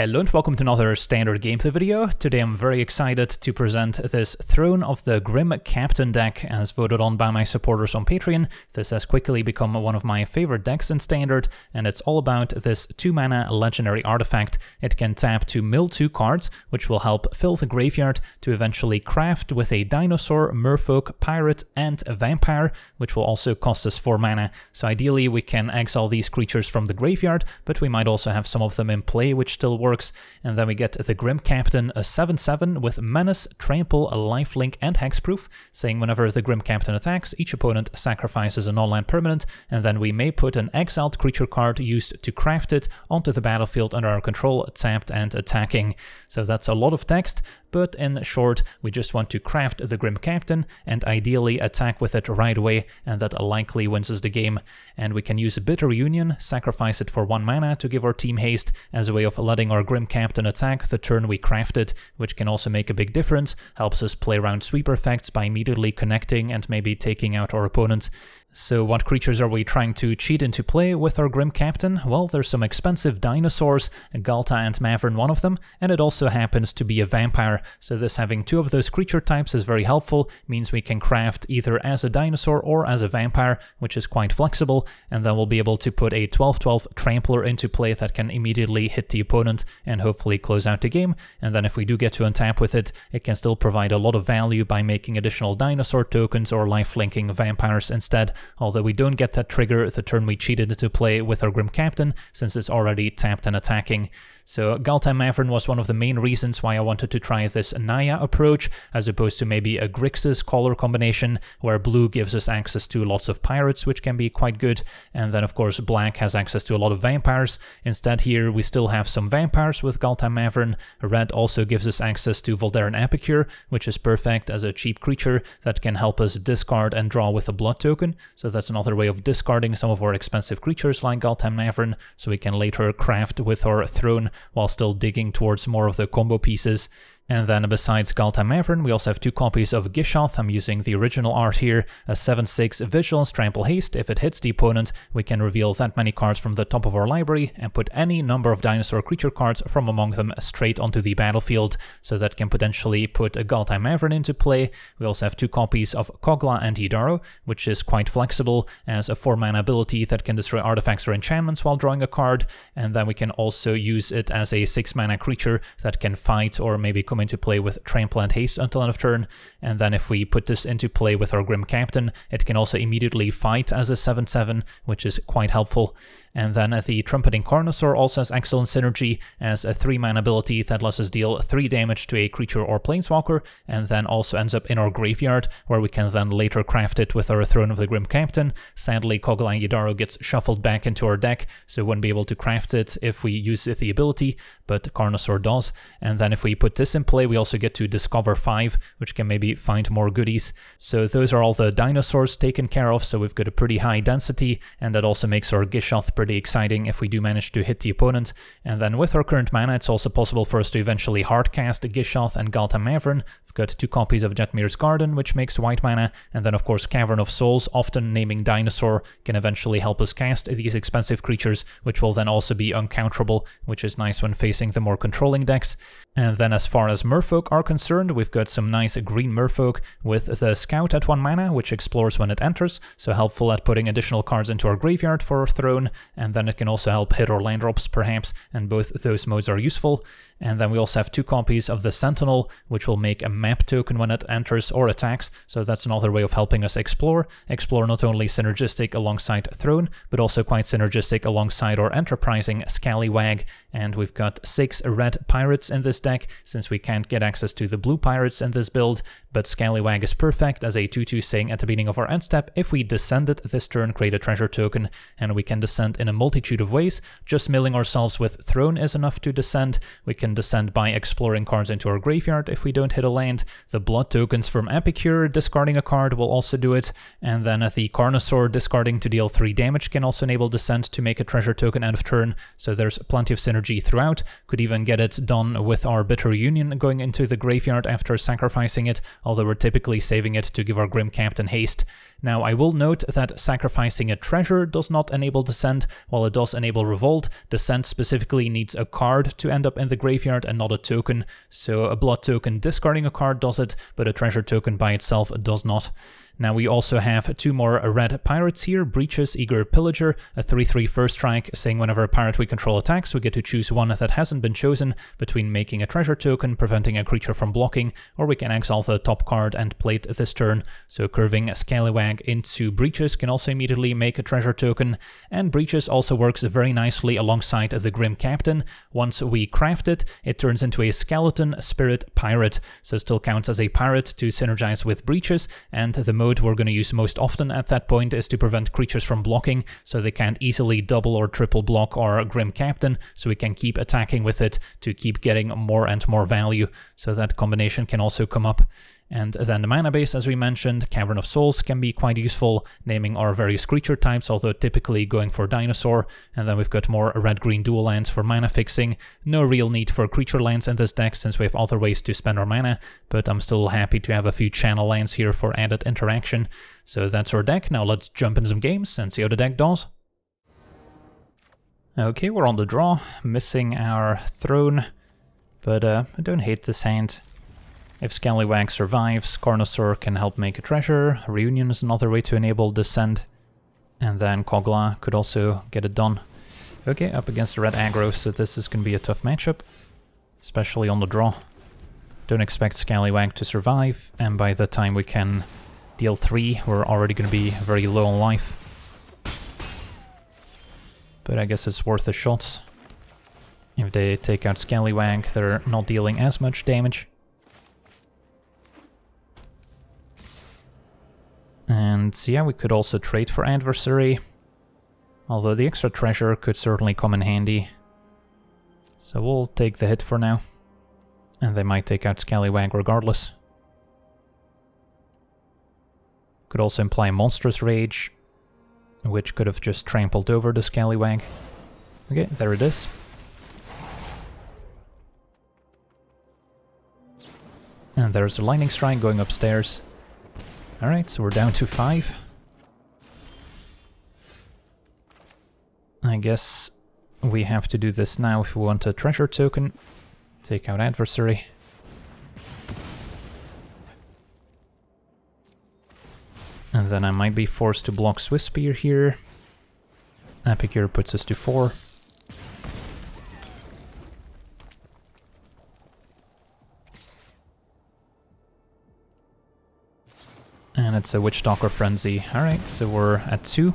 Hello and welcome to another Standard gameplay video. Today I'm very excited to present this Throne of the Grim Captain deck as voted on by my supporters on Patreon. This has quickly become one of my favorite decks in Standard, and it's all about this 2-mana legendary artifact. It can tap to mill 2 cards, which will help fill the graveyard to eventually craft with a dinosaur, merfolk, pirate, and a vampire, which will also cost us 4 mana. So ideally we can exile these creatures from the graveyard, but we might also have some of them in play, which still works. And then we get the Grim Captain, a 7/7 with Menace, Trample, Lifelink, and Hexproof, saying whenever the Grim Captain attacks, each opponent sacrifices a non-land permanent, and then we may put an exiled creature card used to craft it onto the battlefield under our control, tapped and attacking. So that's a lot of text, but in short, we just want to craft the Grim Captain and ideally attack with it right away, and that likely wins us the game. And we can use Bitter Union, sacrifice it for 1 mana to give our team haste as a way of letting our Grim Captain attack the turn we craft it, which can also make a big difference, helps us play around sweep effects by immediately connecting and maybe taking out our opponent. So what creatures are we trying to cheat into play with our Grim Captain? Well, there's some expensive dinosaurs, Ghalta and Mavren one of them, and it also happens to be a vampire, so this having 2 of those creature types is very helpful, means we can craft either as a dinosaur or as a vampire, which is quite flexible, and then we'll be able to put a 12/12 trampler into play that can immediately hit the opponent and hopefully close out the game, and then if we do get to untap with it, it can still provide a lot of value by making additional dinosaur tokens or lifelinking vampires instead. Although we don't get that trigger the turn we cheated to play with our Grim Captain, since it's already tapped and attacking. So Ghalta and Mavren was one of the main reasons why I wanted to try this Naya approach, as opposed to maybe a Grixis color combination, where blue gives us access to lots of pirates, which can be quite good, and then of course black has access to a lot of vampires. Instead here we still have some vampires with Ghalta and Mavren. Red also gives us access to Voldaren Epicure, which is perfect as a cheap creature that can help us discard and draw with a blood token, so that's another way of discarding some of our expensive creatures like Ghalta and Mavren, so we can later craft with our throne, while still digging towards more of the combo pieces. And then besides Ghalta and Mavren, we also have 2 copies of Gishath. I'm using the original art here, a 7/6 Vigilance, Trample, Haste. If it hits the opponent, we can reveal that many cards from the top of our library and put any number of dinosaur creature cards from among them straight onto the battlefield, so that can potentially put a Ghalta and Mavren into play. We also have 2 copies of Kogla and Yidaro, which is quite flexible as a 4-mana ability that can destroy artifacts or enchantments while drawing a card, and then we can also use it as a 6-mana creature that can fight or maybe commit into play with Trample and Haste until end of turn, and then if we put this into play with our Grim Captain, it can also immediately fight as a 7/7, which is quite helpful. And then the Trumpeting Carnosaur also has excellent synergy as a 3-mana ability that lets us deal 3 damage to a creature or planeswalker, and then also ends up in our graveyard, where we can then later craft it with our Throne of the Grim Captain. Sadly, Kogla and Yidaro gets shuffled back into our deck, so we wouldn't be able to craft it if we use the ability, but the Carnosaur does. And then if we put this in play, we also get to discover 5, which can maybe find more goodies. So those are all the dinosaurs taken care of, so we've got a pretty high density, and that also makes our Gishath pretty exciting if we do manage to hit the opponent. And then with our current mana, it's also possible for us to eventually hardcast Gishath and Ghalta Mavren. We've got 2 copies of Jetmir's Garden, which makes white mana, and then of course Cavern of Souls, often naming dinosaur, can eventually help us cast these expensive creatures, which will then also be uncounterable, which is nice when facing the more controlling decks. And then as far as merfolk are concerned, we've got some nice green merfolk with the Scout at 1 mana, which explores when it enters, so helpful at putting additional cards into our graveyard for our throne, and then it can also help hit our land drops perhaps, and both those modes are useful. And then we also have 2 copies of the Sentinel, which will make a map token when it enters or attacks, so that's another way of helping us explore. Explore not only synergistic alongside Throne, but also quite synergistic alongside our Enterprising Scallywag. And we've got 6 red pirates in this deck, since we can't get access to the blue pirates in this build, but Scallywag is perfect as a 2/2 saying at the beginning of our end step, if we descend it this turn, create a treasure token, and we can descend in a multitude of ways. Just milling ourselves with Throne is enough to descend. We can descend by exploring cards into our graveyard if we don't hit a land. The blood tokens from Epicure discarding a card will also do it, and then the Carnosaur discarding to deal 3 damage can also enable descent to make a treasure token end of turn, so there's plenty of synergy throughout. Could even get it done with our Bitter Union going into the graveyard after sacrificing it, although we're typically saving it to give our Grim Captain haste. Now, I will note that sacrificing a treasure does not enable Descent, while it does enable Revolt. Descent specifically needs a card to end up in the graveyard and not a token, so a blood token discarding a card does it, but a treasure token by itself does not. Now we also have two more red pirates here, Breaches, Eager Pillager, a 3-3 first strike, saying whenever a pirate we control attacks, we get to choose one that hasn't been chosen between making a treasure token, preventing a creature from blocking, or we can exile the top card and play it this turn. So curving Scallywag into Breaches can also immediately make a treasure token, and Breaches also works very nicely alongside the Grim Captain. Once we craft it, it turns into a skeleton spirit pirate, so still counts as a pirate to synergize with Breaches, and the most we're going to use most often at that point is to prevent creatures from blocking, so they can't easily double or triple block our Grim Captain, so we can keep attacking with it to keep getting more and more value, so that combination can also come up. And then the mana base, as we mentioned, Cavern of Souls can be quite useful, naming our various creature types, although typically going for Dinosaur. And then we've got more red-green dual lands for mana fixing. No real need for creature lands in this deck since we have other ways to spend our mana, but I'm still happy to have a few channel lands here for added interaction. So that's our deck. Now let's jump in some games and see how the deck does. Okay, we're on the draw, missing our throne, but I don't hate this hand. If Scallywag survives, Carnosaur can help make a treasure, Reunion is another way to enable Descent, and then Kogla could also get it done. Okay, up against the red aggro, so this is going to be a tough matchup, especially on the draw. Don't expect Scallywag to survive, and by the time we can deal 3, we're already going to be very low on life. But I guess it's worth a shot. If they take out Scallywag, they're not dealing as much damage. And yeah, we could also trade for Adversary, although the extra treasure could certainly come in handy. So we'll take the hit for now, and they might take out Scallywag regardless. Could also imply Monstrous Rage, which could have just trampled over the Scallywag. Okay, there it is. And there's the Lightning Strike going upstairs. Alright, so we're down to 5. I guess we have to do this now if we want a treasure token. Take out Adversary. And then I might be forced to block Swiss Spear here. Epicure puts us to 4. And it's a Witchdalker Frenzy. Alright, so we're at 2.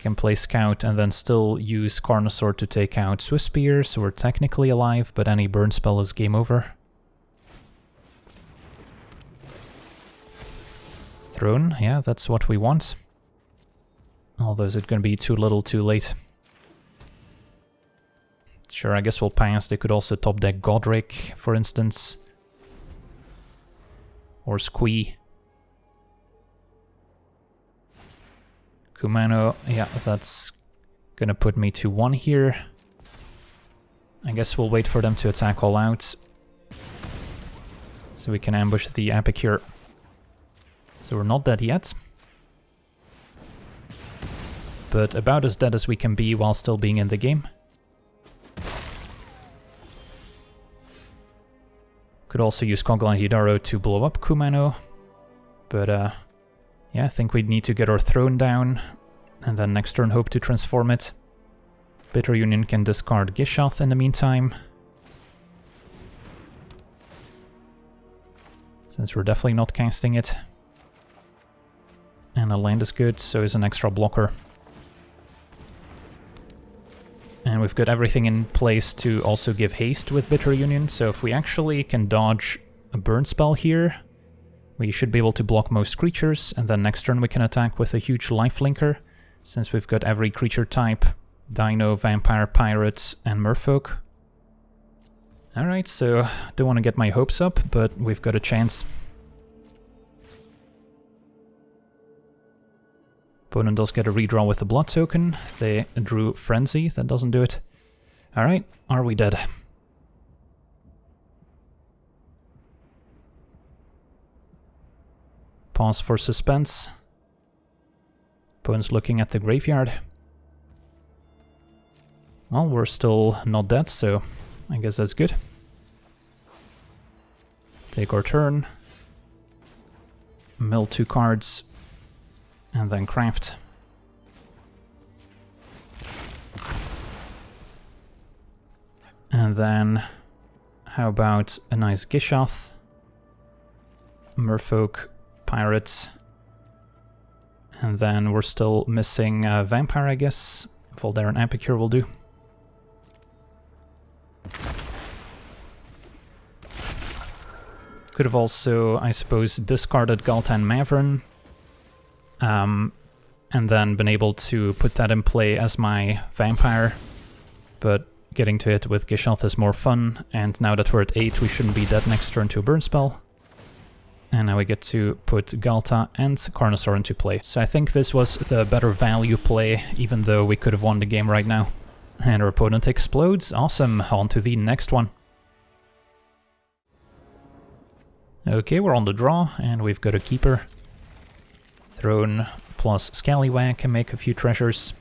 Can play Scout and then still use Carnosaur to take out Swiss Spear, so we're technically alive, but any burn spell is game over. Throne, yeah, that's what we want. Although is it going to be too little too late? Sure, I guess we'll pass. They could also top deck Godric, for instance. Or Squee. Kumano, yeah, that's gonna put me to 1 here. I guess we'll wait for them to attack all out, so we can ambush the Epicure. So we're not dead yet. But about as dead as we can be while still being in the game. Could also use Kogla and Yidaro to blow up Kumano, but yeah, I think we need to get our throne down, and then next turn hope to transform it. Bitter Union can discard Gishath in the meantime, since we're definitely not casting it. And a land is good, so is an extra blocker. And we've got everything in place to also give haste with Bitter Union, so if we actually can dodge a burn spell here, we should be able to block most creatures, and then next turn we can attack with a huge lifelinker, since we've got every creature type, Dino, Vampire, Pirates, and Merfolk. Alright, so don't want to get my hopes up, but we've got a chance. Opponent does get a redraw with the blood token. They drew Frenzy, that doesn't do it. Alright, are we dead? Pause for suspense. Opponent's looking at the graveyard. Well, we're still not dead, so I guess that's good. Take our turn. Mill two cards. And then craft. And then, how about a nice Gishath? Merfolk, Pirates. And then we're still missing a Vampire, I guess. Voldaren Epicure will do. Could have also, I suppose, discarded Ghalta and Mavren. And then been able to put that in play as my Vampire. But getting to it with Gishath is more fun, and now that we're at 8, we shouldn't be dead next turn to a burn spell. And now we get to put Ghalta and Carnosaur into play. So I think this was the better value play, even though we could have won the game right now. And our opponent explodes. Awesome, on to the next one. Okay, we're on the draw, and we've got a keeper. Throne plus Scallywag can make a few treasures.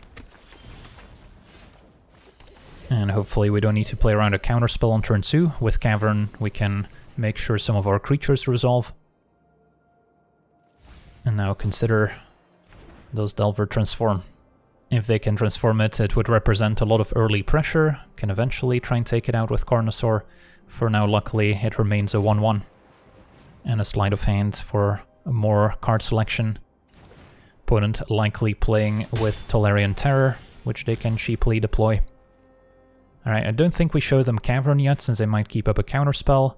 And hopefully we don't need to play around a counterspell on turn 2. With Cavern, we can make sure some of our creatures resolve. And now consider, does Delver transform? If they can transform it, it would represent a lot of early pressure. Can eventually try and take it out with Carnosaur. For now, luckily, it remains a 1-1. And a sleight of hand for more card selection. Opponent likely playing with Tolarian Terror, which they can cheaply deploy. Alright, I don't think we show them Cavern yet, since they might keep up a counterspell.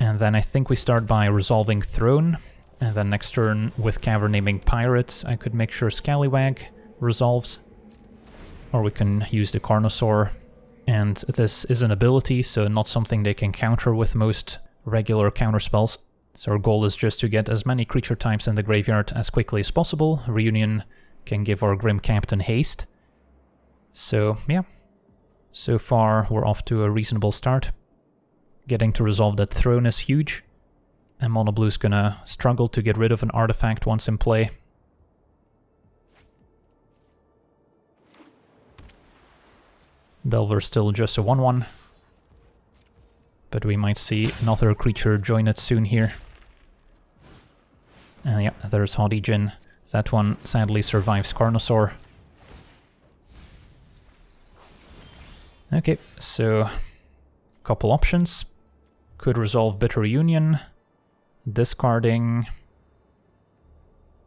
And then I think we start by resolving Throne. And then next turn, with Cavern naming Pirates, I could make sure Scallywag resolves. Or we can use the Carnosaur. And this is an ability, so not something they can counter with most regular counterspells. So our goal is just to get as many creature types in the graveyard as quickly as possible. Reunion can give our Grim Captain haste. So, yeah. So far, we're off to a reasonable start. Getting to resolve that Throne is huge, and Mono Blue's gonna struggle to get rid of an artifact once in play. Delver's still just a 1-1, but we might see another creature join it soon here. And yeah, there's Hotei-Gin. That one sadly survives Carnosaur. Okay, so couple options. Could resolve Bitter Union, discarding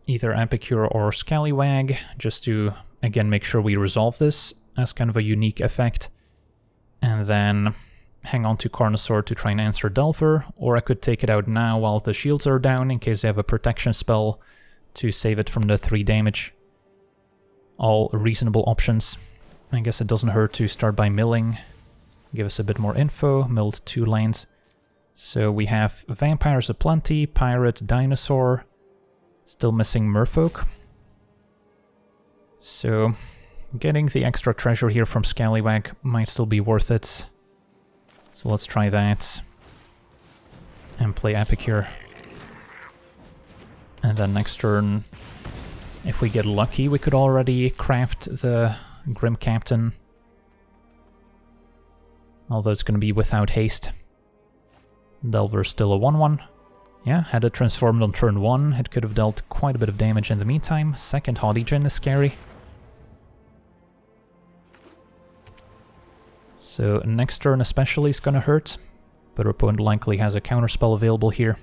either Epicure or Scallywag, just to again make sure we resolve this as kind of a unique effect. And then hang on to Carnosaur to try and answer Delver, or I could take it out now while the shields are down in case they have a protection spell to save it from the 3 damage. All reasonable options. I guess it doesn't hurt to start by milling. Give us a bit more info. Milled 2 lands. So we have Vampires aplenty, Pirate, Dinosaur. Still missing Merfolk. So getting the extra treasure here from Scallywag might still be worth it. So let's try that. And play Epicure. And then next turn, if we get lucky, we could already craft the Grim Captain, although it's going to be without haste. Delver's still a 1-1. Yeah, had it transformed on turn 1, it could have dealt quite a bit of damage in the meantime. Second Hotei-Gin is scary. So next turn especially is going to hurt, but our opponent likely has a counterspell available here.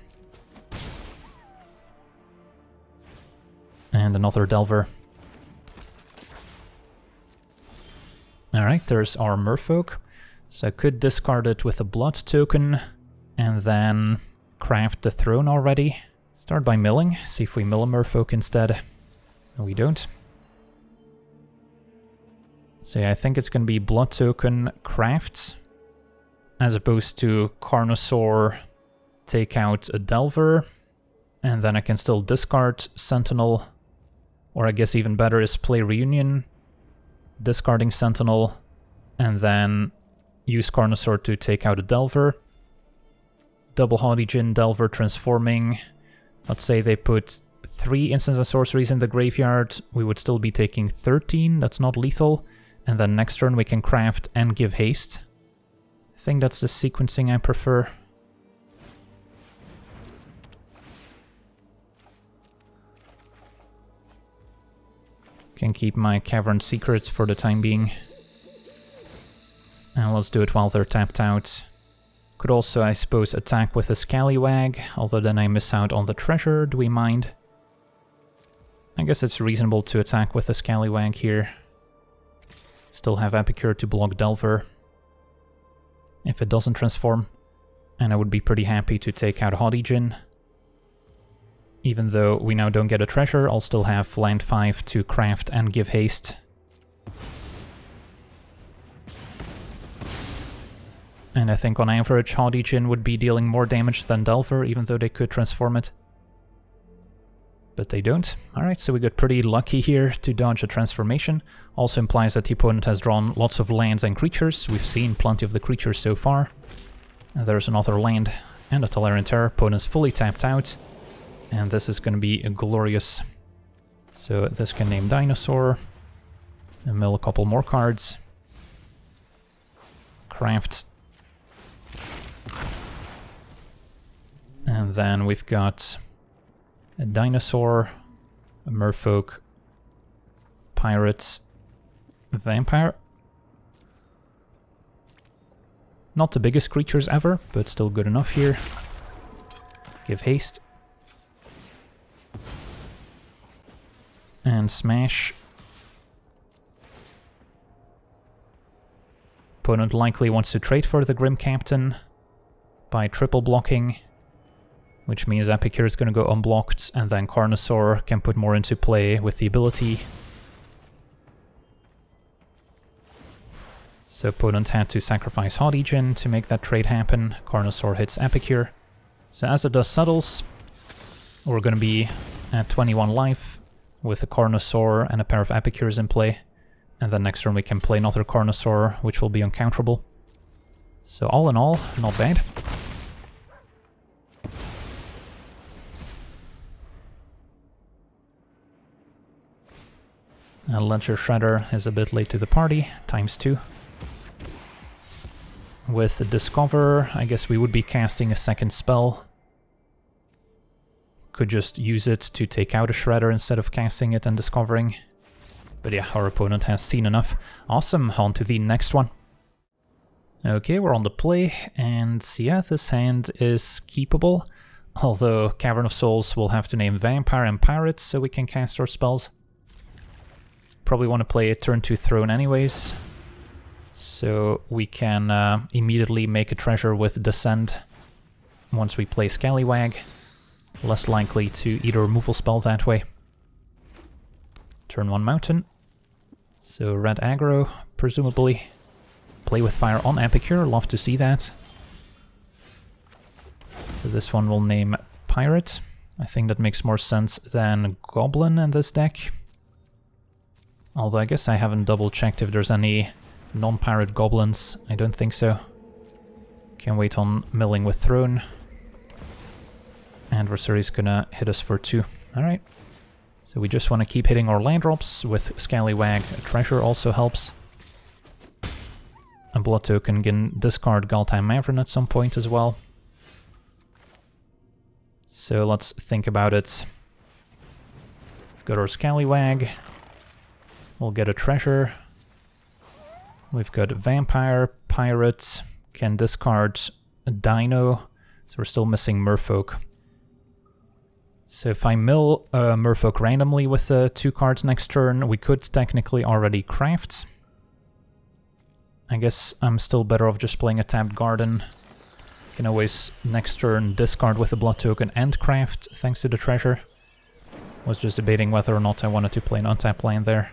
And another Delver. Alright, there's our Merfolk, so I could discard it with a blood token, and then craft the Throne already. Start by milling, see if we mill a Merfolk instead. No, we don't. So yeah, I think it's gonna be blood token, craft, as opposed to Carnosaur, take out a Delver, and then I can still discard Sentinel, or I guess even better is play Reunion, discarding Sentinel, and then use Carnosaur to take out a Delver. Double Hotei-Gin, Delver transforming. Let's say they put 3 instants and sorceries in the graveyard, we would still be taking 13, that's not lethal. And then next turn we can craft and give haste. I think that's the sequencing I prefer. Can keep my Cavern Secrets for the time being. And let's do it while they're tapped out. Could also, I suppose, attack with a Scallywag, although then I miss out on the treasure, do we mind? I guess it's reasonable to attack with a Scallywag here. Still have Epicure to block Delver, if it doesn't transform. And I would be pretty happy to take out Hotei-Gin. Even though we now don't get a treasure, I'll still have land 5 to craft and give haste. And I think on average Hotei-Gin would be dealing more damage than Delver, even though they could transform it. But they don't. Alright, so we got pretty lucky here to dodge a transformation. Also implies that the opponent has drawn lots of lands and creatures. We've seen plenty of the creatures so far. And there's another land and a Tolarian Terror. Opponent's fully tapped out. And this is going to be glorious. So this can name Dinosaur. And mill a couple more cards. Craft. And then we've got a Dinosaur, a Merfolk, Pirates, Vampire. Not the biggest creatures ever, but still good enough here. Give haste. And smash. Opponent likely wants to trade for the Grim Captain by triple blocking, which means Epicure is going to go unblocked, and then Carnosaur can put more into play with the ability. So opponent had to sacrifice Hotei-Gin to make that trade happen. Carnosaur hits Epicure. So as the dust settles, we're going to be at 21 life. With a Carnosaur and a pair of Epicures in play. And then next turn we can play another Carnosaur, which will be uncounterable. So all in all, not bad. And Ledger Shredder is a bit late to the party, ×2. With Discover, I guess we would be casting a second spell. Could just use it to take out a Shredder instead of casting it and discovering. But yeah, our opponent has seen enough. Awesome, on to the next one. Okay, we're on the play, and yeah, this hand is keepable. Although Cavern of Souls will have to name Vampire and Pirates so we can cast our spells. Probably want to play a turn 2 Throne anyways. So we can immediately make a treasure with Descend once we play Scallywag. Less likely to eat a removal spell that way. Turn 1 Mountain. So red aggro, presumably. Play with fire on Epicure, love to see that. So this one will name Pirate. I think that makes more sense than Goblin in this deck. Although I guess I haven't double checked if there's any non-pirate goblins. I don't think so. Can wait on milling with Throne. Adversary's gonna hit us for 2. Alright. So we just want to keep hitting our land drops. With Scallywag, a treasure also helps. A blood token can discard Ghalta and Mavren at some point as well. So let's think about it. We've got our Scallywag. We'll get a treasure. We've got Vampire, Pirate, can discard a Dino. So we're still missing Merfolk. So if I mill Merfolk randomly with 2 cards next turn, we could technically already craft. I guess I'm still better off just playing a tapped garden. Can always next turn discard with a blood token and craft, thanks to the treasure. Was just debating whether or not I wanted to play an untapped land there.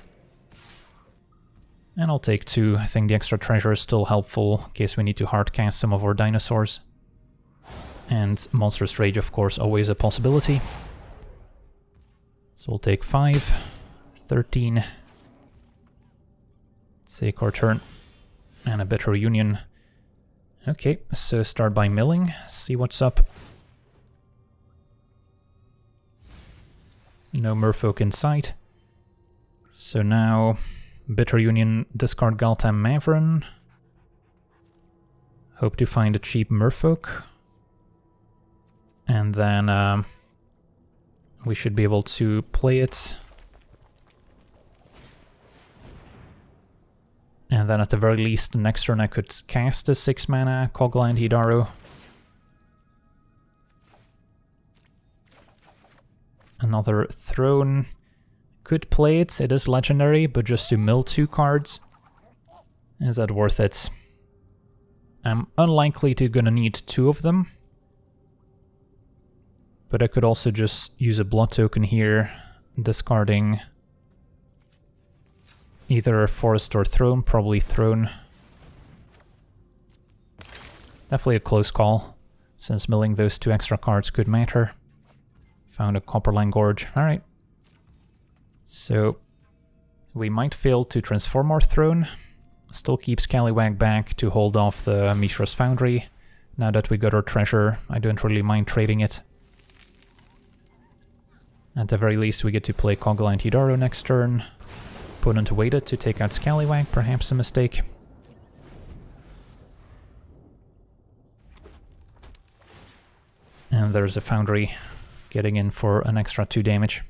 And I'll take 2. I think the extra treasure is still helpful, in case we need to hardcast some of our dinosaurs. And Monstrous Rage, of course, always a possibility. So we'll take 5, 13, take our turn, and a Bitter Union. Okay, so start by milling, see what's up. No merfolk in sight. So now Bitter Union discard Ghalta and Mavren. Hope to find a cheap merfolk. And then we should be able to play it. And then at the very least, next turn I could cast a 6-mana Kogla and Yidaro. Another Throne. Could play it, it is legendary, but just to mill 2 cards. Is that worth it? I'm unlikely to gonna need 2 of them. But I could also just use a blood token here, discarding either Forest or Throne, probably Throne. Definitely a close call, since milling those 2 extra cards could matter. Found a Copperland Gorge, alright. So we might fail to transform our Throne. Still keep Scallywag back to hold off the Mishra's Foundry. Now that we got our treasure, I don't really mind trading it. At the very least, we get to play Kogla and Yidaro next turn. Opponent waited to take out Scallywag, perhaps a mistake. And there's a Foundry, getting in for an extra 2 damage.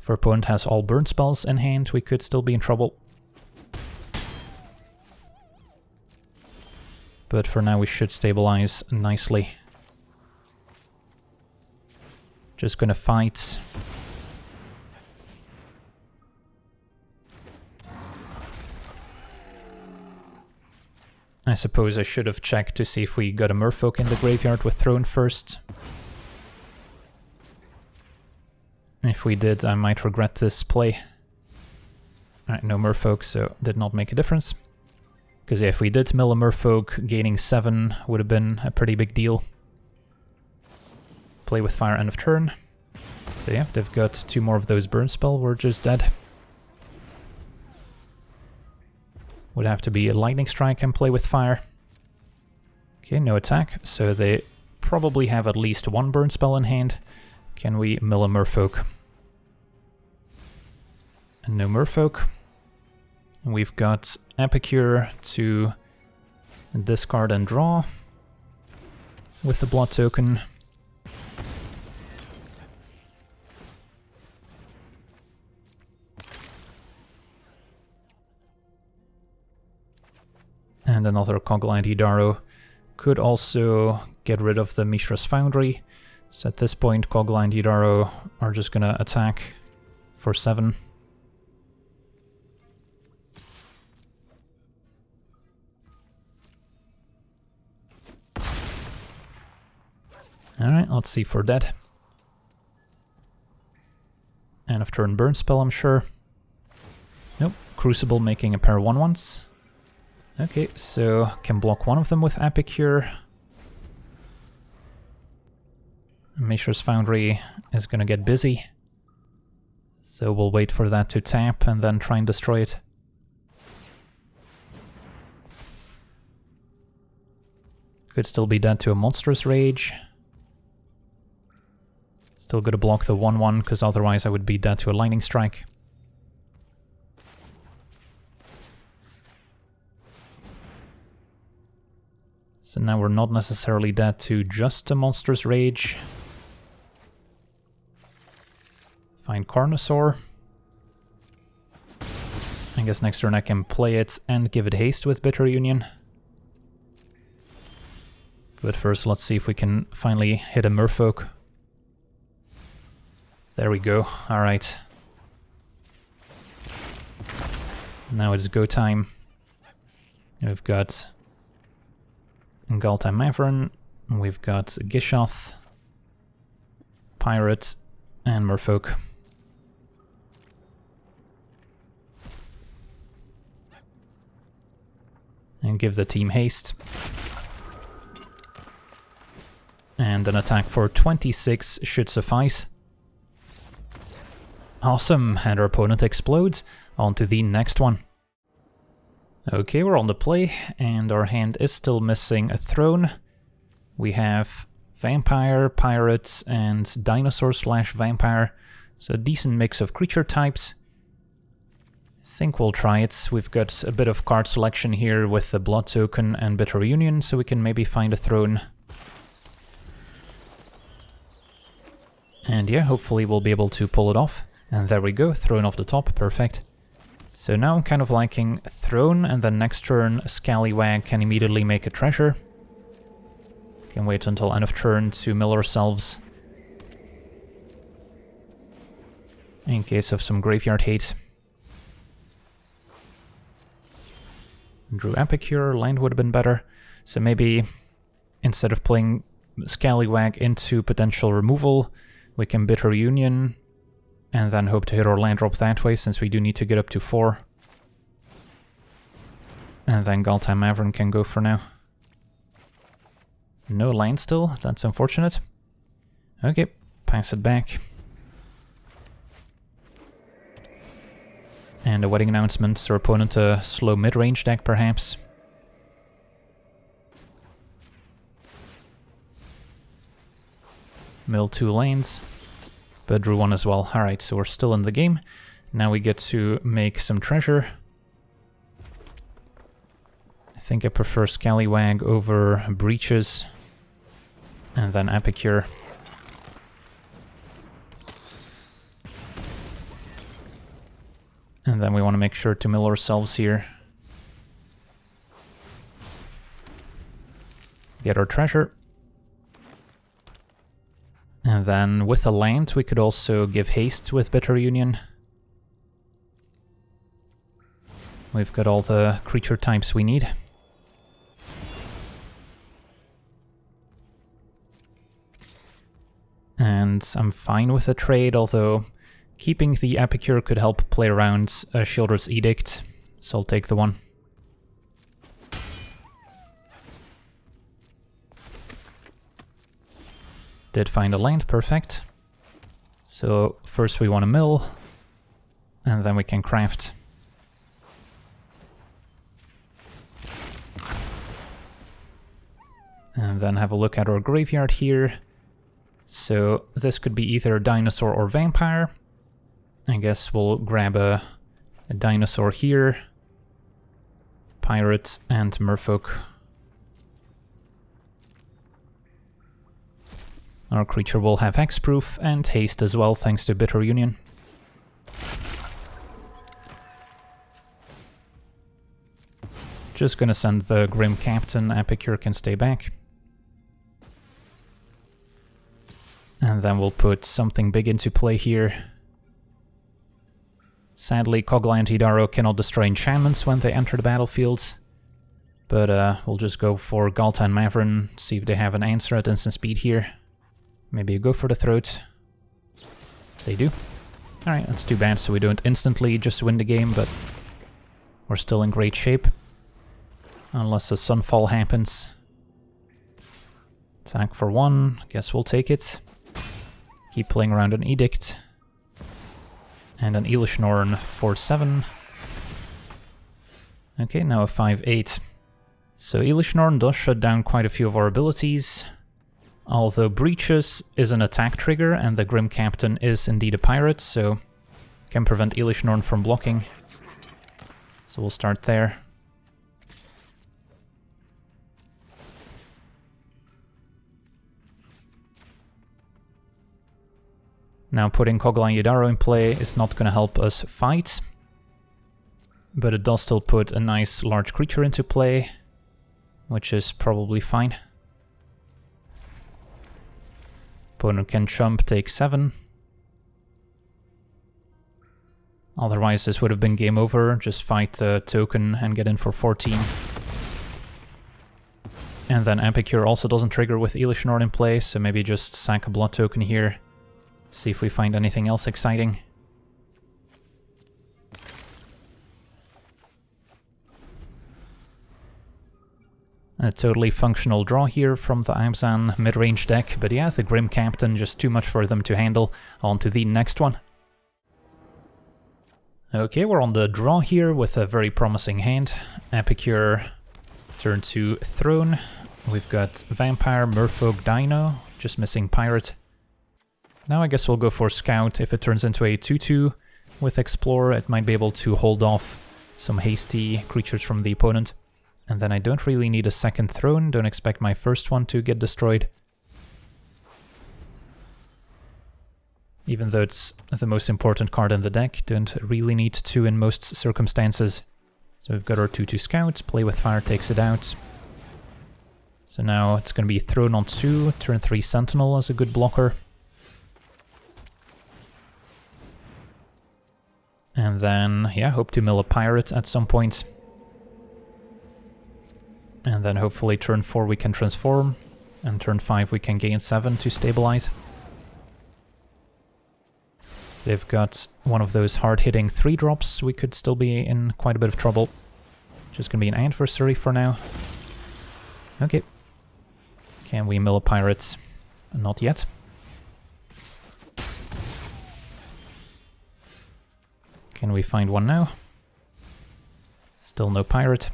If our opponent has all burn spells in hand, we could still be in trouble. But for now, we should stabilize nicely. Just gonna fight. I suppose I should have checked to see if we got a merfolk in the graveyard with Throne first. If we did, I might regret this play. Alright, no merfolk, so did not make a difference. Because yeah, if we did mill a merfolk, gaining 7 would have been a pretty big deal. Play with fire end of turn. So yeah, they've got 2 more of those burn spell, we're just dead. Would have to be a lightning strike and play with fire. Okay, no attack, so they probably have at least 1 burn spell in hand. Can we mill a merfolk? And no merfolk. We've got Epicure to discard and draw with the blood token. And another Kogla and Yidaro could also get rid of the Mishra's Foundry. So at this point, Kogla and Yidaro are just gonna attack for 7. Alright, let's see if we're dead. End of turn burn spell, I'm sure. Nope, Crucible making a pair of 1/1s. Okay, so can block 1 of them with Epicure. Mishra's Foundry is gonna get busy. So we'll wait for that to tap and then try and destroy it. Could still be dead to a Monstrous Rage. Still gotta block the 1/1 because otherwise I would be dead to a Lightning Strike. So now we're not necessarily dead to just a Monstrous Rage. Find Carnosaur. I guess next turn I can play it and give it haste with Bitter Union. But first let's see if we can finally hit a merfolk. There we go, alright. Now it's go time. We've got Ghalta and Mavren, we've got Gishath, Pirate, and merfolk. And give the team haste. And an attack for 26 should suffice. Awesome, and our opponent explodes. On to the next one. Okay, we're on the play, and our hand is still missing a Throne. We have Vampire, Pirates, and Dinosaur/Vampire, So a decent mix of creature types. I think we'll try it. We've got a bit of card selection here with the Blood Token and Bitter Union, so we can maybe find a throne. And yeah, hopefully we'll be able to pull it off. And there we go, throne off the top, perfect. So now I'm kind of liking throne, and then next turn Scallywag can immediately make a treasure. Can wait until end of turn to mill ourselves. In case of some graveyard hate. Drew Epicure, land would have been better. So maybe instead of playing Scallywag into potential removal, we can Bitter Union and then hope to hit our land drop that way, since we do need to get up to 4. And then Ghalta and Mavren can go for now. No land still, that's unfortunate. Okay, pass it back. And a wedding announcement, our opponent a slow mid-range deck perhaps. Mill 2 lanes, but drew 1 as well. Alright, so we're still in the game. Now we get to make some treasure. I think I prefer Scallywag over Breaches, and then Epicure. And then we want to make sure to mill ourselves here. Get our treasure. And then with a land, we could also give haste with Bitter Union. We've got all the creature types we need. And I'm fine with the trade, although keeping the Epicure could help play around Shielder's Edict, so I'll take the 1. Did find a land, perfect. So first we want to mill, and then we can craft. And then have a look at our graveyard here. So this could be either dinosaur or vampire. I guess we'll grab a dinosaur here, pirate and merfolk. Our creature will have hexproof and haste as well, thanks to Bitter Union. Just gonna send the Grim Captain, Epicure can stay back. And then we'll put something big into play here. Sadly, Kogla and Yidaro cannot destroy enchantments when they enter the battlefield, but we'll just go for Ghalta and Mavren, see if they have an answer at instant speed here. Maybe you go for the throat. They do. Alright, that's too bad, so we don't instantly just win the game, but we're still in great shape. Unless a sunfall happens. Attack for 1, guess we'll take it. Keep playing around an Edict. And an Elish Norn for 7. Okay, now a 5-8. So Elish Norn does shut down quite a few of our abilities, although Breaches is an attack trigger and the Grim Captain is indeed a pirate, so can prevent Elish Norn from blocking. So we'll start there. Now putting Kogla and Yidaro in play is not going to help us fight, but it does still put a nice large creature into play, which is probably fine. Opponent can chump, take 7. Otherwise this would have been game over, just fight the token and get in for 14. And then Epicure also doesn't trigger with Elish Norn in play, so maybe just sack a blood token here. See if we find anything else exciting. A totally functional draw here from the Abzan mid-range deck, but yeah, the Grim Captain just too much for them to handle. On to the next one. Okay, we're on the draw here with a very promising hand. Epicure, turn to Throne. We've got Vampire, Merfolk, Dino, just missing Pirate. Now I guess we'll go for Scout. If it turns into a 2-2 with Explorer, it might be able to hold off some hasty creatures from the opponent. And then I don't really need a second throne, don't expect my first one to get destroyed. Even though it's the most important card in the deck, don't really need two in most circumstances. So we've got our 2-2 Scout, Play with Fire takes it out. So now it's going to be Throne on 2, turn 3 Sentinel as a good blocker. And then, yeah, hope to mill a Pirate at some point. And then hopefully turn 4 we can transform, and turn 5 we can gain 7 to stabilize. They've got one of those hard-hitting 3-drops, we could still be in quite a bit of trouble. Just gonna be an adversary for now. Okay. Can we mill a Pirate? Not yet. Can we find one now? Still no Pirate.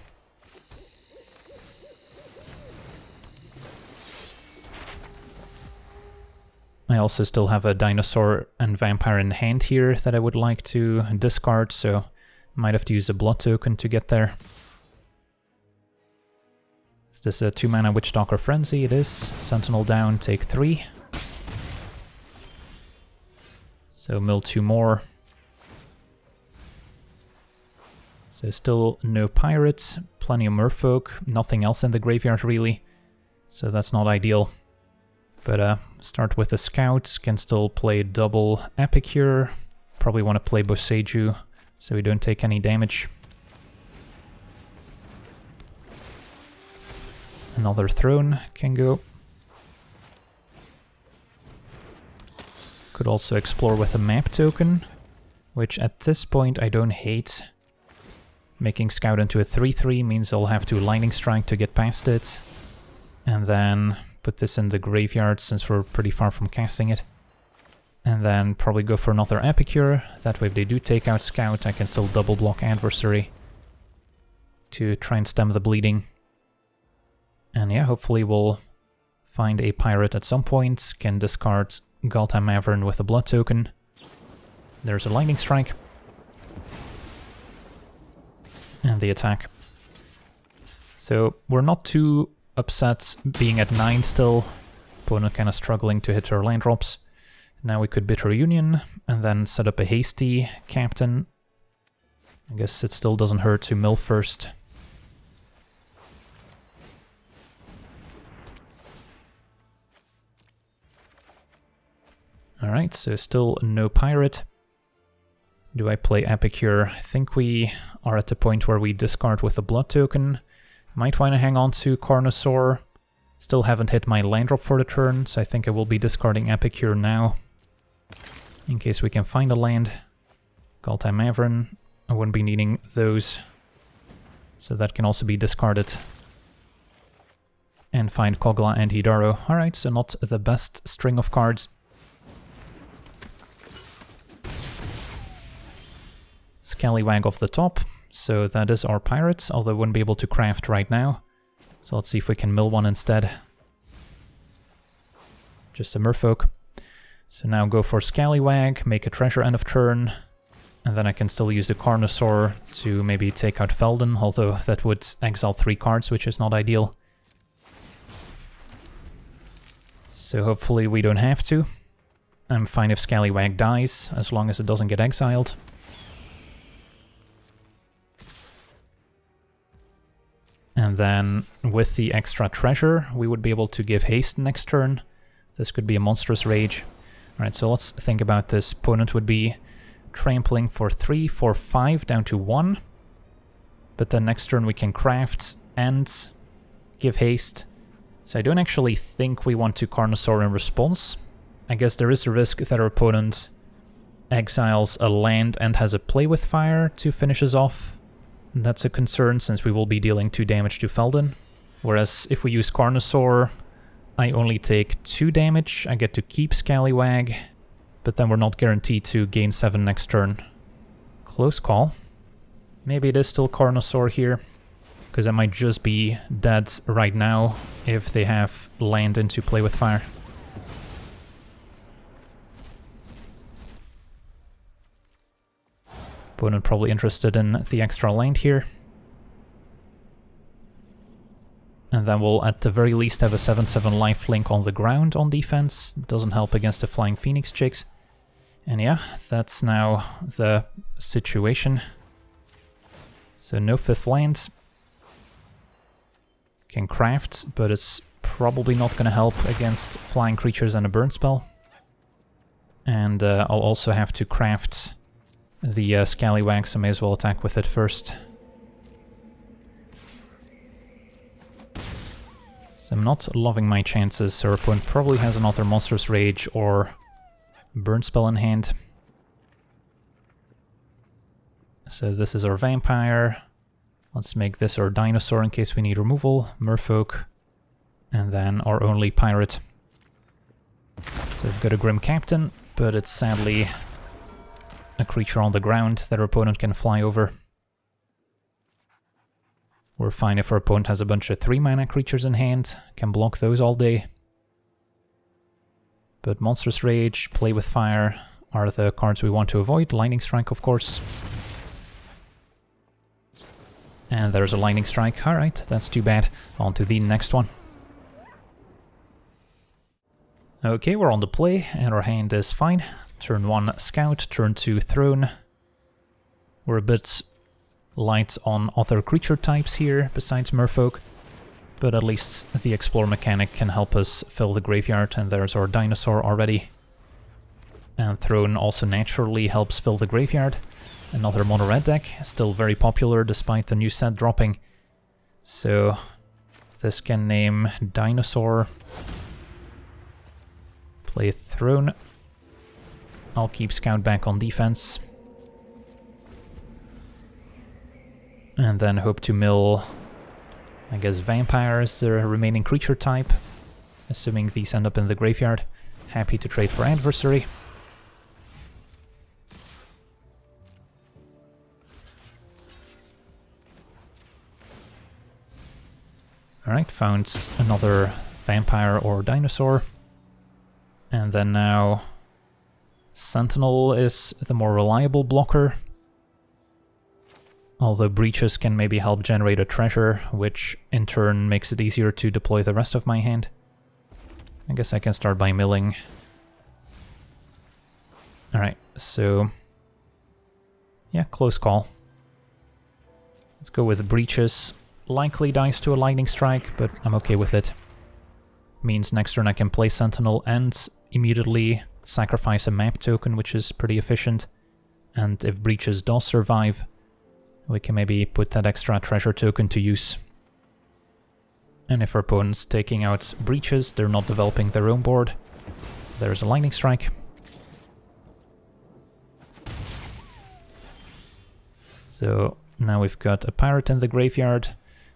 I also still have a Dinosaur and Vampire in hand here that I would like to discard, so might have to use a Blood Token to get there. Is this a 2-mana Witch Doctor Frenzy? It is. Sentinel down, take 3. So mill 2 more. So still no Pirates, plenty of Merfolk, nothing else in the graveyard really, so that's not ideal. But start with the Scouts, can still play double Epicure, probably want to play Boseiju so we don't take any damage. Another Throne can go. Could also explore with a map token, which at this point I don't hate. Making Scout into a 3-3 means I'll have to Lightning Strike to get past it, and then put this in the graveyard since we're pretty far from casting it. And then probably go for another Epicure, that way if they do take out Scout I can still double block adversary to try and stem the bleeding. And yeah, hopefully we'll find a Pirate at some point, can discard Ghalta and Mavren with a Blood Token. There's a Lightning Strike. And the attack. So we're not too upset being at 9 still, opponent kind of struggling to hit her land drops. Now we could Bitter Union and then set up a hasty Captain. I guess it still doesn't hurt to mill first. Alright, so still no Pirate. Do I play Epicure? I think we are at the point where we discard with a Blood Token. Might want to hang on to Carnosaur. Still haven't hit my land drop for the turn, so I think I will be discarding Epicure now. In case we can find a land. Ghalta and Mavren. I wouldn't be needing those. So that can also be discarded. And find Kogla and Yidaro. Alright, so not the best string of cards. Scallywag off the top. So that is our Pirates, although wouldn't be able to craft right now. So let's see if we can mill one instead. Just a Merfolk. So now go for Scallywag, make a treasure end of turn, and then I can still use the Carnosaur to maybe take out Felden, although that would exile 3 cards, which is not ideal. So hopefully we don't have to. I'm fine if Scallywag dies, as long as it doesn't get exiled. And then, with the extra treasure, we would be able to give haste next turn. This could be a monstrous rage. Alright, so let's think about this. Opponent would be trampling for 3, 4, 5, down to 1. But then next turn we can craft and give haste. So I don't actually think we want to Carnosaur in response. I guess there is a risk that our opponent exiles a land and has a Play with Fire to finish us off. That's a concern, since we will be dealing 2 damage to Felden. Whereas if we use Carnosaur, I only take 2 damage, I get to keep Scallywag, but then we're not guaranteed to gain 7 next turn. Close call. Maybe it is still Carnosaur here, because I might just be dead right now if they have land into Play with Fire. Opponent probably interested in the extra land here. And then we'll at the very least have a 7/7 lifelink on the ground on defense. Doesn't help against the flying Phoenix Chicks. And yeah, that's now the situation. So no fifth land. Can craft, but it's probably not going to help against flying creatures and a burn spell. And I'll also have to craft the Scallywag, so may as well attack with it first. So I'm not loving my chances, so our opponent probably has another Monstrous Rage or burn spell in hand. So this is our Vampire. Let's make this our Dinosaur in case we need removal, Merfolk, and then our only Pirate. So we've got a Grim Captain, but it's sadly a creature on the ground that our opponent can fly over. We're fine if our opponent has a bunch of 3-mana creatures in hand, can block those all day. But Monstrous Rage, Play with Fire are the cards we want to avoid, Lightning Strike of course. And there's a Lightning Strike, alright, that's too bad. On to the next one. Okay, we're on the play, and our hand is fine. Turn 1 Scout, turn 2 Throne. We're a bit light on other creature types here, besides Merfolk, but at least the Explore mechanic can help us fill the graveyard, and there's our Dinosaur already. And Throne also naturally helps fill the graveyard. Another mono-red deck, still very popular despite the new set dropping. So this can name Dinosaur. Play Throne. I'll keep Scout back on defense. And then hope to mill, I guess, Vampire is the remaining creature type, assuming these end up in the graveyard. Happy to trade for Adversary. Alright, found another Vampire or Dinosaur. And then now Sentinel is the more reliable blocker, although Breaches can maybe help generate a treasure, which in turn makes it easier to deploy the rest of my hand. I guess I can start by milling. Alright, so yeah, close call. Let's go with Breaches. Likely dies to a Lightning Strike, but I'm okay with it. Means next turn I can play Sentinel and immediately sacrifice a map token, which is pretty efficient. And if Breaches does survive, we can maybe put that extra treasure token to use. And if our opponent's taking out Breaches, they're not developing their own board. There's a Lightning Strike. So now we've got a Pirate in the graveyard.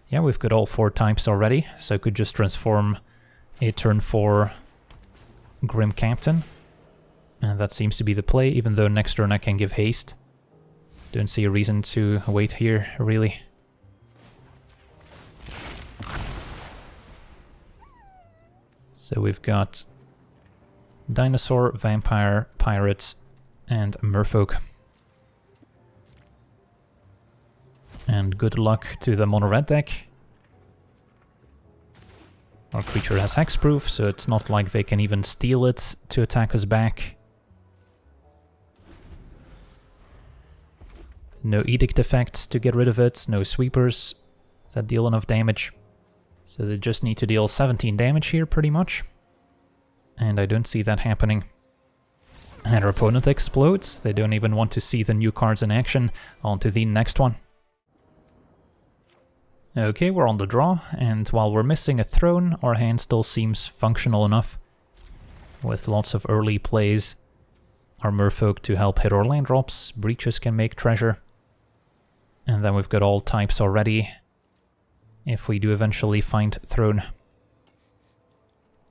Yeah, we've got all four types already, so I could just transform a turn 4 Grim Captain, and that seems to be the play, even though next turn I can give haste. Don't see a reason to wait here, really. So we've got Dinosaur, Vampire, Pirates, and Merfolk. And good luck to the mono-red deck. Our creature has hexproof, so it's not like they can even steal it to attack us back. No edict effects to get rid of it, no sweepers that deal enough damage. So they just need to deal 17 damage here, pretty much. And I don't see that happening. And our opponent explodes. They don't even want to see the new cards in action. On to the next one. Okay, we're on the draw, and while we're missing a Throne, our hand still seems functional enough, with lots of early plays. Our Merfolk to help hit our land drops, Breaches can make treasure, and then we've got all types already, if we do eventually find Throne.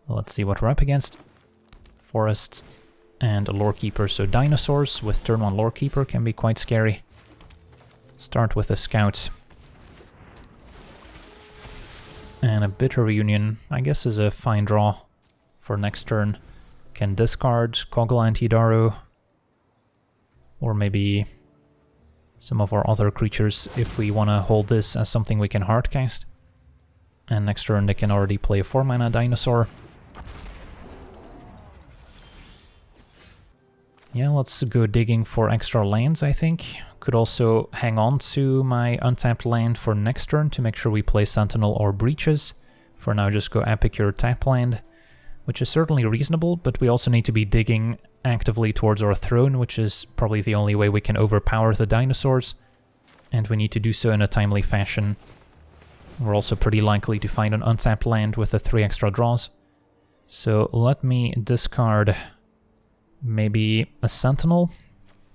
Let's see what we're up against. Forests and a Lorekeeper, so Dinosaurs with turn 1 Lorekeeper can be quite scary. Start with a Scout. And a Bitter Union, I guess, is a fine draw for next turn. Can discard Kogla and Yidaro, or maybe some of our other creatures if we want to hold this as something we can hardcast. And next turn they can already play a 4-mana dinosaur. Yeah, let's go digging for extra lands, I think. Could also hang on to my untapped land for next turn to make sure we play Sentinel or Breaches. For now, just go Epicure tap land, which is certainly reasonable, but we also need to be digging actively towards our throne, which is probably the only way we can overpower the dinosaurs. And we need to do so in a timely fashion. We're also pretty likely to find an untapped land with the 3 extra draws. So let me discard maybe a Sentinel.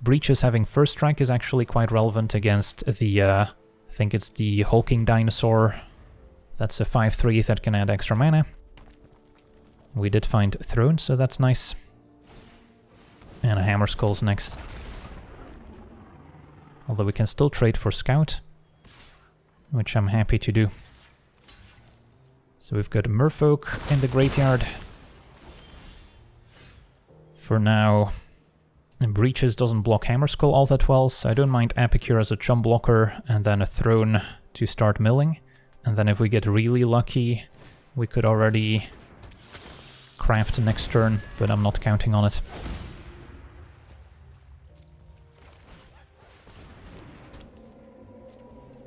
Breaches having first strike is actually quite relevant against the, I think it's the Hulking Dinosaur. That's a 5/3 that can add extra mana. We did find Throne, so that's nice. And a Hammerskull's next. Although we can still trade for Scout, which I'm happy to do. So we've got Merfolk in the graveyard. For now, and Breaches doesn't block Hammerskull all that well, so I don't mind Epicure as a chump blocker and then a Throne to start milling. And then if we get really lucky, we could already craft next turn, but I'm not counting on it.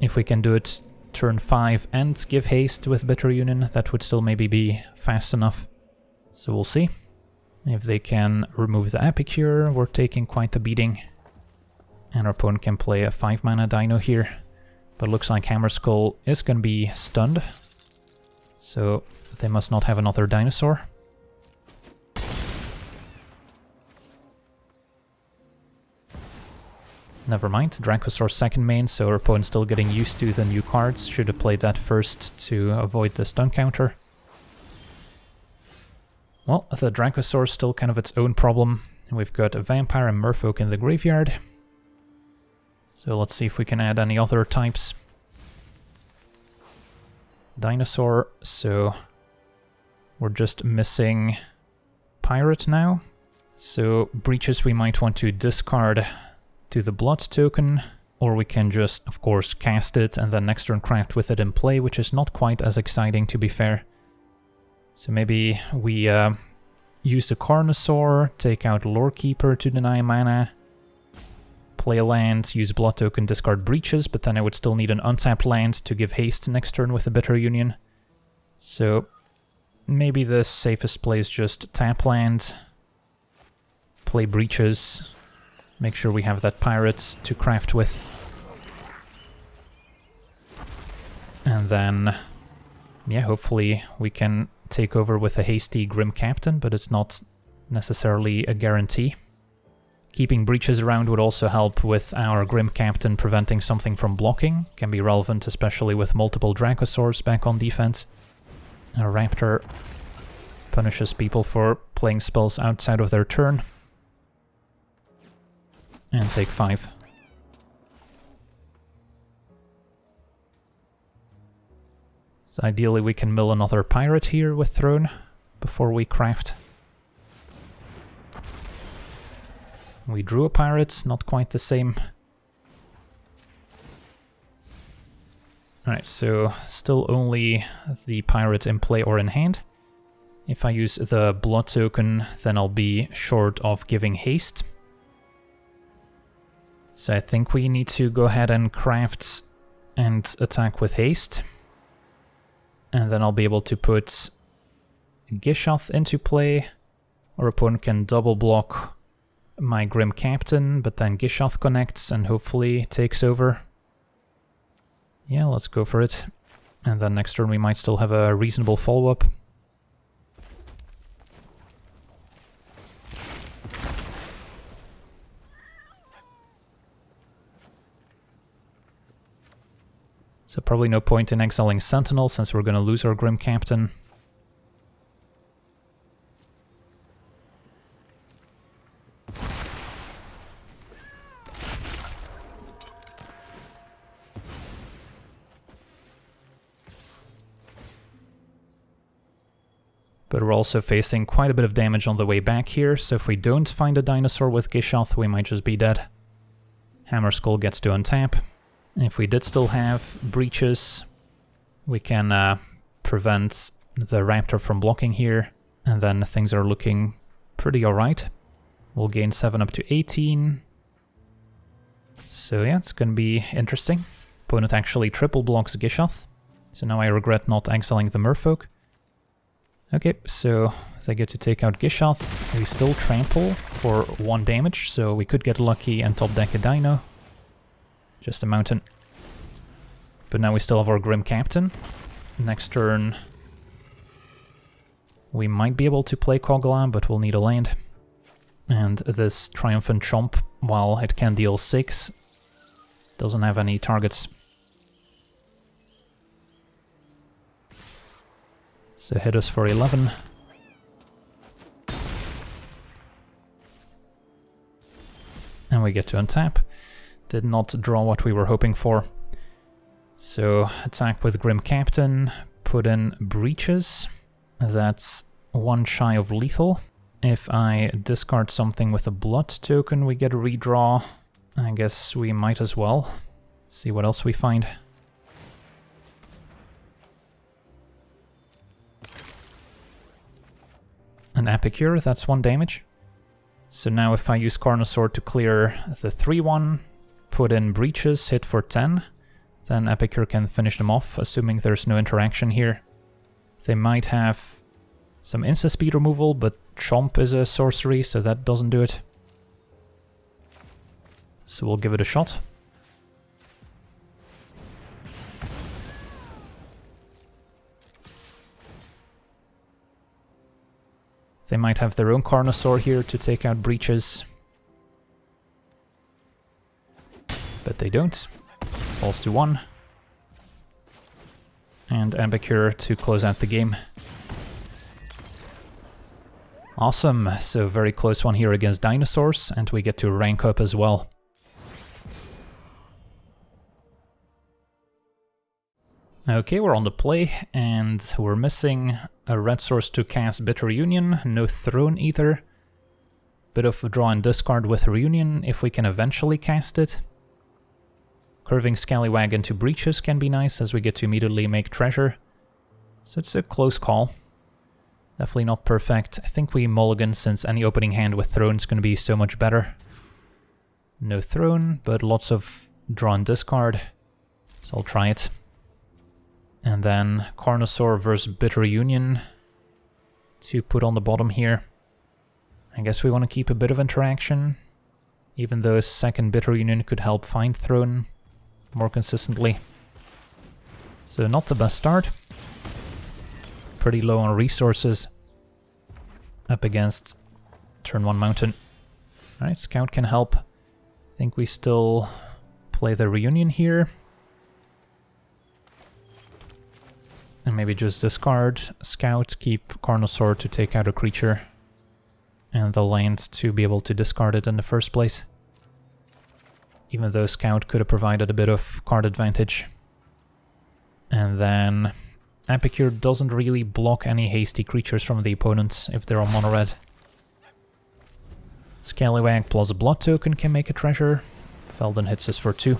If we can do it turn 5 and give haste with Bitter Union, that would still maybe be fast enough. So we'll see. If they can remove the Epicure, we're taking quite the beating. And our opponent can play a 5-mana dino here. But it looks like Hammerskull is going to be stunned. So they must not have another dinosaur. Never mind, Dracosaur's second main, so our opponent's still getting used to the new cards. Should have played that first to avoid the stun counter. Well, the Dracosaur's still kind of its own problem. We've got a Vampire and Merfolk in the graveyard. So let's see if we can add any other types. Dinosaur, so we're just missing Pirate now. So Breaches we might want to discard to the Blood token, or we can just, of course, cast it and then next turn craft with it in play, which is not quite as exciting, to be fair. So maybe we use the Carnosaur, take out Lorekeeper to deny mana, play a land, use Blood token, discard Breaches, but then I would still need an untapped land to give haste next turn with a Bitter Union. So maybe the safest play is just tap land, play Breaches, make sure we have that Pirate to craft with, and then yeah, hopefully we can take over with a hasty Grim Captain, but it's not necessarily a guarantee. Keeping Breaches around would also help with our Grim Captain preventing something from blocking. Can be relevant, especially with multiple Dracosaurs back on defense. A Raptor punishes people for playing spells outside of their turn. And take 5. So ideally we can mill another Pirate here with Throne before we craft. We drew a Pirate, not quite the same. Alright, so still only the Pirate in play or in hand. If I use the Blood token, then I'll be short of giving haste. So I think we need to go ahead and craft and attack with haste. And then I'll be able to put Gishath into play. Our opponent can double block my Grim Captain, but then Gishath connects and hopefully takes over. Yeah, let's go for it. And then next turn we might still have a reasonable follow-up. So probably no point in exiling Sentinel, since we're going to lose our Grim Captain. But we're also facing quite a bit of damage on the way back here, so if we don't find a dinosaur with Gishath, we might just be dead. Hammerskull gets to untap. And if we did still have Breaches, we can prevent the Raptor from blocking here, and then things are looking pretty alright. We'll gain 7 up to 18. So yeah, it's gonna be interesting. Opponent actually triple blocks Gishath, so now I regret not exiling the Merfolk. Okay, so they get to take out Gishath. We still trample for 1 damage, so we could get lucky and top deck a Dino. Just a mountain. But now we still have our Grim Captain. Next turn we might be able to play Kogla, but we'll need a land. And this Triumphant Chomp, while it can deal 6, doesn't have any targets. So hit us for 11. And we get to untap. Did not draw what we were hoping for. So attack with Grim Captain, put in Breaches. That's 1 shy of lethal. If I discard something with a blood token, we get a redraw. I guess we might as well see what else we find. An Epicure, that's 1 damage. So now if I use Carnosaur to clear the 3-1, put in Breaches, hit for 10, then Epicure can finish them off, assuming there's no interaction here. They might have some insta-speed removal, but Chomp is a sorcery, so that doesn't do it. So we'll give it a shot. They might have their own Carnosaur here to take out Breaches. But they don't. Falls to 1. And Epicure to close out the game. Awesome, so very close one here against Dinosaurs, and we get to rank up as well. Okay, we're on the play, and we're missing a red source to cast Bitter Union, no Throne either. Bit of draw and discard with Reunion if we can eventually cast it. Curving Scallywag into Breaches can be nice, as we get to immediately make treasure. So it's a close call. Definitely not perfect. I think we mulligan, since any opening hand with Throne is going to be so much better. No Throne, but lots of draw and discard. So I'll try it. And then Carnosaur versus Bitter Union to put on the bottom here. I guess we want to keep a bit of interaction, even though a second Bitter Union could help find Throne more consistently. So not the best start. Pretty low on resources. Up against turn 1 mountain. Alright, Scout can help. I think we still play the Reunion here. And maybe just discard Scout, keep Carnosaur to take out a creature. And the land to be able to discard it in the first place. Even though Scout could have provided a bit of card advantage. And then Epicure doesn't really block any hasty creatures from the opponents if they're on mono-red. Scallywag plus a blood token can make a treasure. Felden hits us for 2.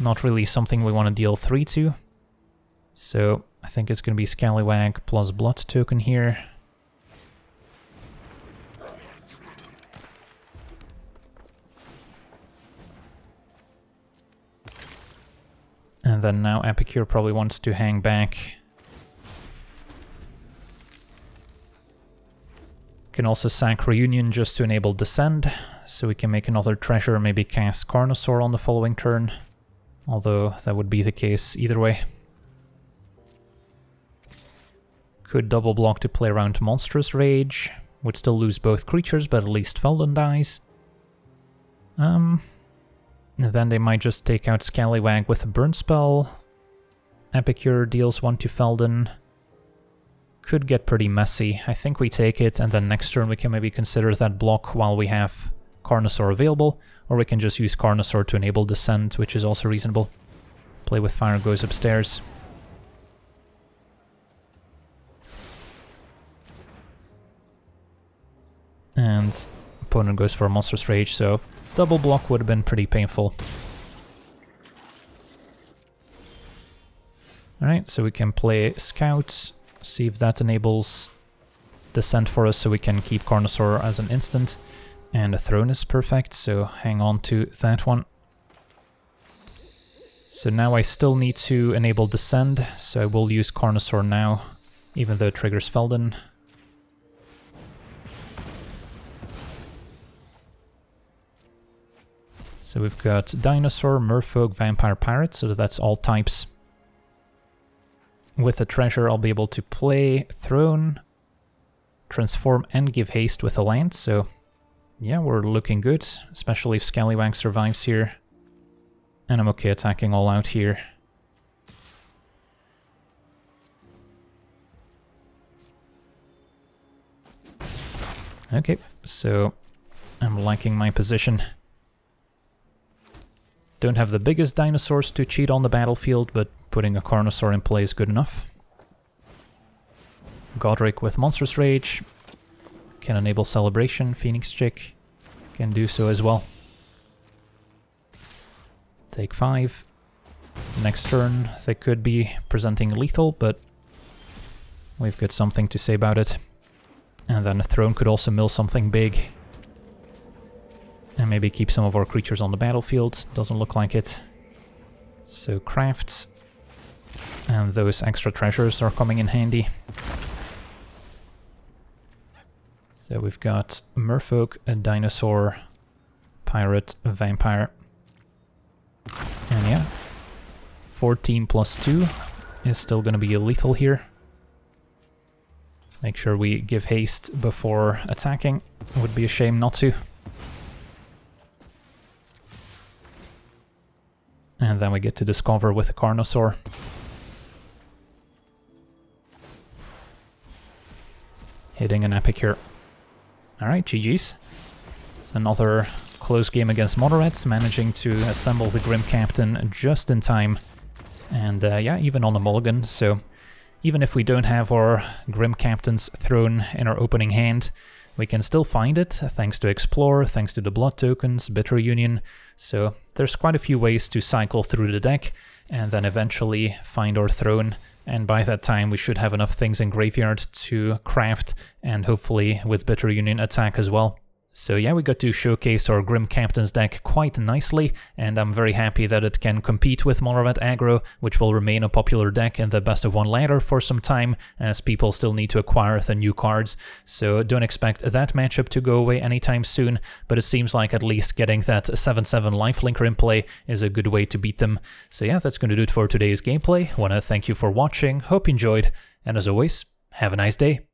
Not really something we want to deal 3 to. So I think it's going to be Scallywag plus blood token here. And then now Epicure probably wants to hang back. Can also sack Reunion just to enable Descend, so we can make another treasure, maybe cast Carnosaur on the following turn. Although that would be the case either way. Could double block to play around Monstrous Rage. Would still lose both creatures, but at least Felden dies. And then they might just take out Scallywag with a burn spell. Epicure deals 1 to Felden. Could get pretty messy. I think we take it, and then next turn we can maybe consider that block while we have Carnosaur available, or we can just use Carnosaur to enable Descend, which is also reasonable. Play with Fire goes upstairs. And opponent goes for Monstrous Rage, so Double block would have been pretty painful. Alright, so we can play Scouts, see if that enables Descent for us so we can keep Carnosaur as an instant. And a Throne is perfect, so hang on to that one. So now I still need to enable Descend, so I will use Carnosaur now, even though it triggers Felden. So we've got Dinosaur, Merfolk, Vampire, Parrot, so that's all types. With a treasure I'll be able to play Throne, transform and give haste with a land, so yeah, we're looking good, especially if Scallywag survives here. And I'm okay attacking all out here. Okay, so I'm liking my position. Don't have the biggest dinosaurs to cheat on the battlefield, but putting a Carnosaur in play is good enough. Godric with Monstrous Rage. Can enable Celebration. Phoenix Chick can do so as well. Take 5. Next turn they could be presenting lethal, but we've got something to say about it. And then a Throne could also mill something big. And maybe keep some of our creatures on the battlefield. Doesn't look like it. So crafts. And those extra treasures are coming in handy. So we've got a Merfolk, a Dinosaur, Pirate, a Vampire. And yeah, 14 plus 2 is still going to be lethal here. Make sure we give haste before attacking. Would be a shame not to. And then we get to discover with a Carnosaur. Hitting an Epicure. Alright, GG's. It's another close game against moderates, managing to assemble the Grim Captain just in time. And yeah, even on a mulligan, so even if we don't have our Grim Captain's Throne in our opening hand, we can still find it, thanks to Explore, thanks to the Blood Tokens, Bitter Union, so there's quite a few ways to cycle through the deck, and then eventually find our Throne. And by that time we should have enough things in graveyard to craft, and hopefully with Bitter Union attack as well. So yeah, we got to showcase our Grim Captain's deck quite nicely, and I'm very happy that it can compete with Monored Aggro, which will remain a popular deck in the best of one ladder for some time, as people still need to acquire the new cards, so don't expect that matchup to go away anytime soon, but it seems like at least getting that 7/7 lifelinker in play is a good way to beat them. So yeah, that's going to do it for today's gameplay. I want to thank you for watching, hope you enjoyed, and as always, have a nice day.